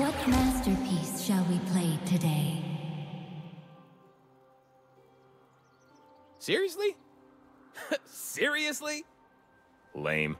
What masterpiece shall we play today? Seriously? Seriously? Lame.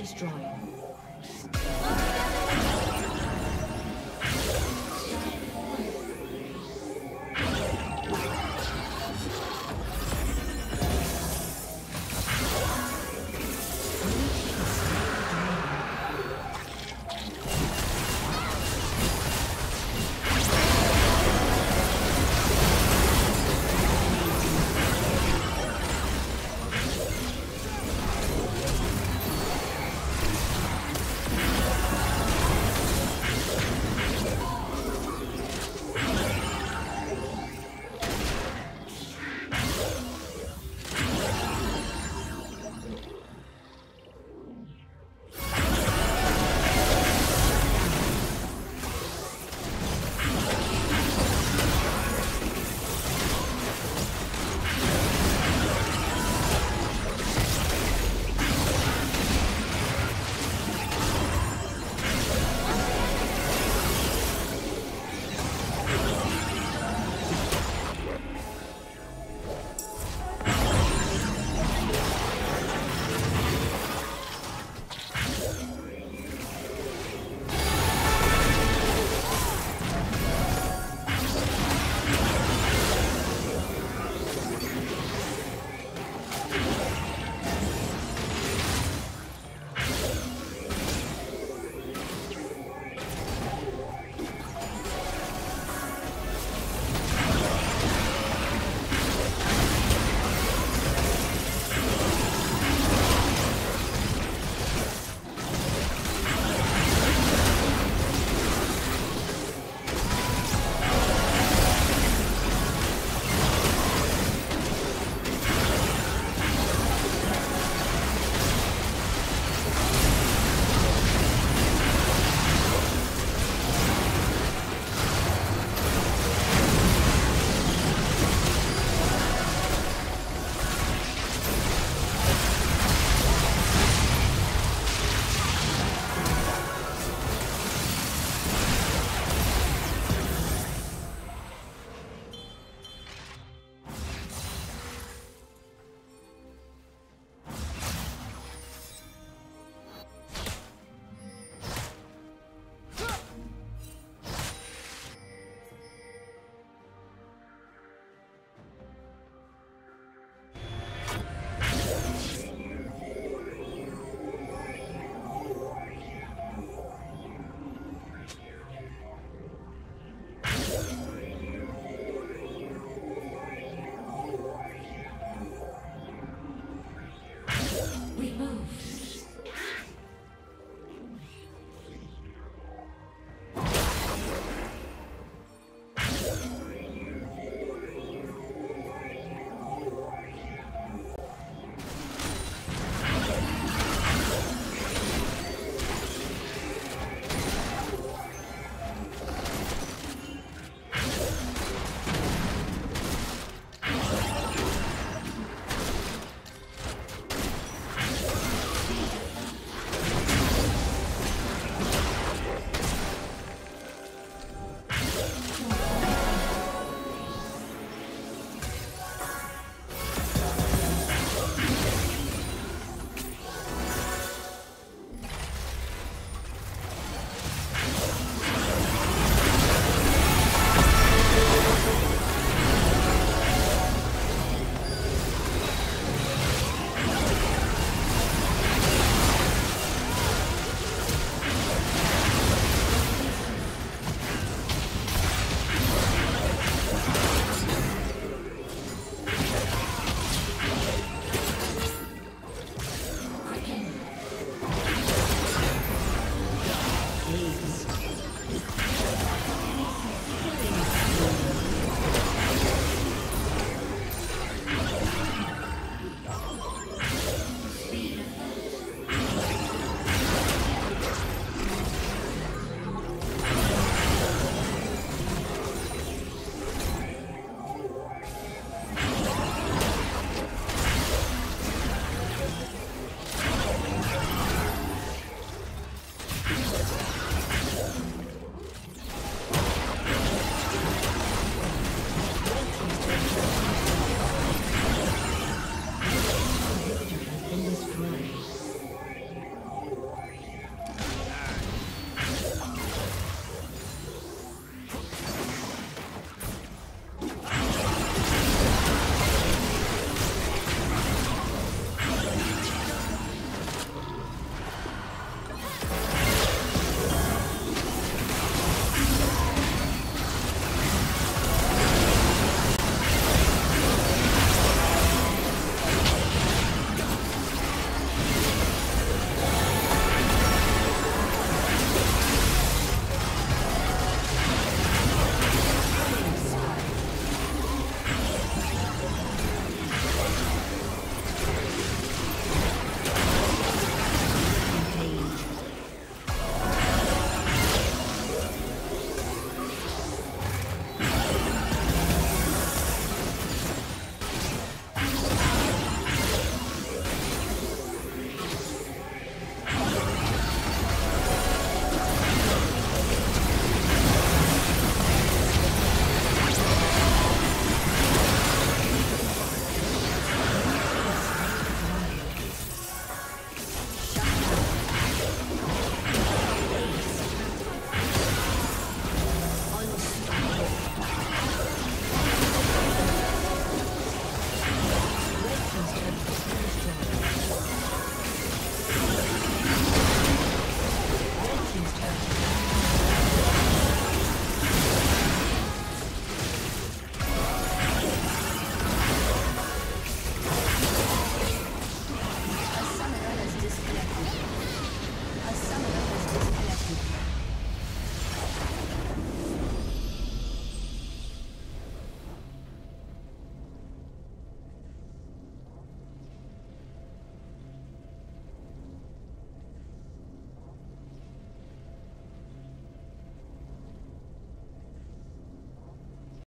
destroyed.